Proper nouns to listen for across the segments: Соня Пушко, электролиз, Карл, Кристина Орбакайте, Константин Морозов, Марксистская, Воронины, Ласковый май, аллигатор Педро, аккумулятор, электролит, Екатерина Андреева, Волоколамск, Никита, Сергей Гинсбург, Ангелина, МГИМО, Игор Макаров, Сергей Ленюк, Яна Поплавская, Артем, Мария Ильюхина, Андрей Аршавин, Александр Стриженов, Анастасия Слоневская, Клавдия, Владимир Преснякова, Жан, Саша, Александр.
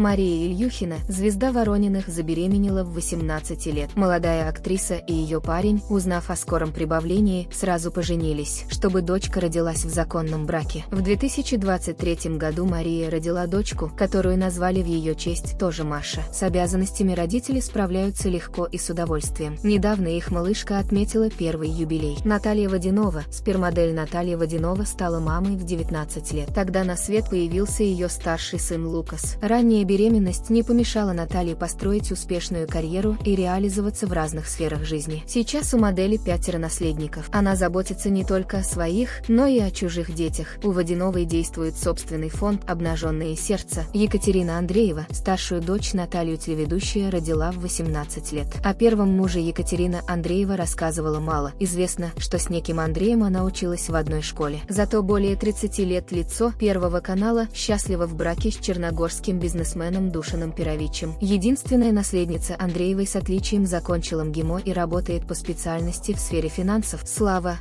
Мария Ильюхина, звезда Ворониных, забеременела в 18 лет. Молодая актриса и ее парень, узнав о скором прибавлении, сразу поженились, чтобы дочка родилась в законном браке. В 2023 году Мария родила дочку, которую назвали в ее честь тоже Маша. С обязанностями родители справляются легко и с удовольствием. Недавно их малышка отметила первый юбилей. Наталья Водянова, супермодель Наталья Водянова, стала мамой в 19 лет. Тогда на свет появился ее старший сын Лукас. Ранняя беременность не помешала Наталье построить успешную карьеру и реализоваться в разных сферах жизни. Сейчас у модели 5 наследников. Она заботится не только о своих, но и о чужих детях. У Водяновой действует собственный фонд «Обнаженные сердца». Екатерина Андреева, старшую дочь Наталью телеведущая, родила в 18 лет. О первом муже Екатерина Андреева рассказывала мало. Известно, что с неким Андреем она училась в одной школе. Зато более 30 лет лицо Первого канала счастлива в браке с черногорским бизнесменом Душиным-Пировичем. Единственная наследница Андреевой с отличием закончила МГИМО и работает по специальности в сфере финансов. Слава,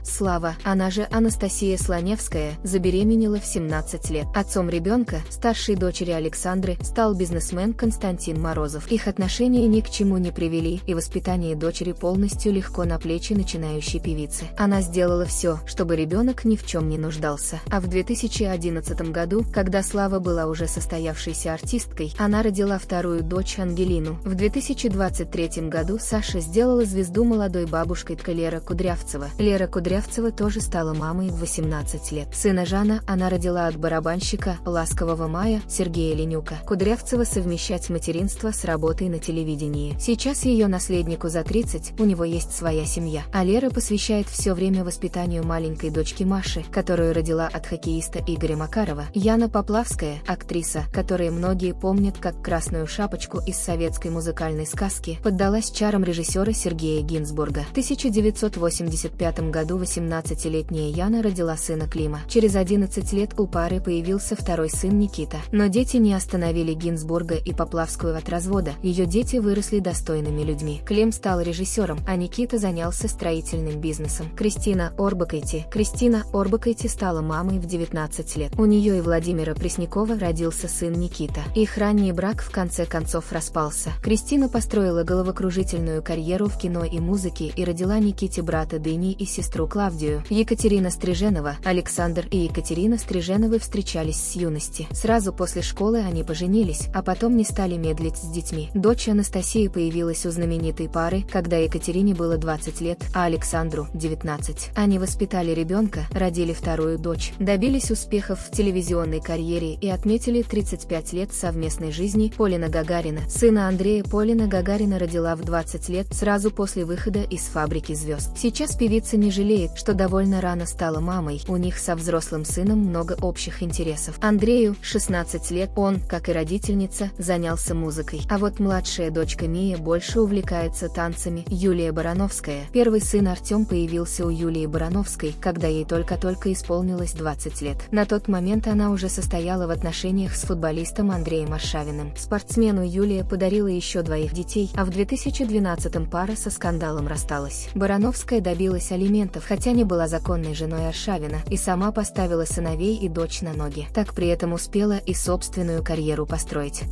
она же Анастасия Слоневская, забеременела в 17 лет. Отцом ребенка, старшей дочери Александры, стал бизнесмен Константин Морозов. Их отношения ни к чему не привели, и воспитание дочери полностью легко на плечи начинающей певицы. Она сделала все, чтобы ребенок ни в чем не нуждался. А в 2011 году, когда Слава была уже состоявшейся артисткой, она родила вторую дочь Ангелину. В 2023 году Саша сделала звезду молодой бабушкой-ткой Лера Кудрявцева. Лера Кудрявцева тоже стала мамой в 18 лет. Сына Жана она родила от барабанщика «Ласкового мая» Сергея Ленюка. Кудрявцева совмещать материнство с работой на телевидении. Сейчас ее наследнику за 30, у него есть своя семья. А Лера посвящает все время воспитанию маленькой дочки Маши, которую родила от хоккеиста Игоря Макарова. Яна Поплавская, актриса, которую многие помнят как Красную Шапочку из советской музыкальной сказки, поддалась чарам режиссера Сергея Гинсбурга. В 1985 году 18-летняя Яна родила сына Клима. Через 11 лет у пары появился второй сын Никита. Но дети не остановили Гинсбурга и Поплавскую от развода, ее дети выросли достойными людьми. Клим стал режиссером, а Никита занялся строительным бизнесом. Кристина Орбакайте стала мамой в 19 лет. У нее и Владимира Преснякова родился сын Никита. Их ранний брак в конце концов распался. Кристина построила головокружительную карьеру в кино и музыке и родила Никите брата Дыни и сестру Клавдию. Екатерина Стриженова, Александр и Екатерина Стриженовы встречались с юности. Сразу после школы они поженились, а потом не стали медлить с детьми. Дочь Анастасии появилась у знаменитой пары, когда Екатерине было 20 лет, а Александру – 19. Они воспитали ребенка, родили вторую дочь, добились успехов в телевизионной карьере и отметили 35 лет совместной жизни. Полина Гагарина, сына Андрея. Полина Гагарина родила в 20 лет, сразу после выхода из «Фабрики звезд». Сейчас певица не жалеет, что довольно рано стала мамой, у них со взрослым сыном много общих интересов. Андрею, 16 лет, он, как и родительница, занялся музыкой. А вот младшая дочка Мия больше увлекается танцами. Юлия Барановская. Первый сын Артем появился у Юлии Барановской, когда ей только-только исполнилось 20 лет. На тот момент она уже состояла в отношениях с футболистом Андреем Аршавиным. Спортсмену Юлия подарила еще двоих детей, а в 2012-м пара со скандалом рассталась. Барановская добилась алиментов, хотя не была законной женой Аршавина, и сама поставила сыновей и дочь на ноги. Так при этом успела и собственную карьеру построить.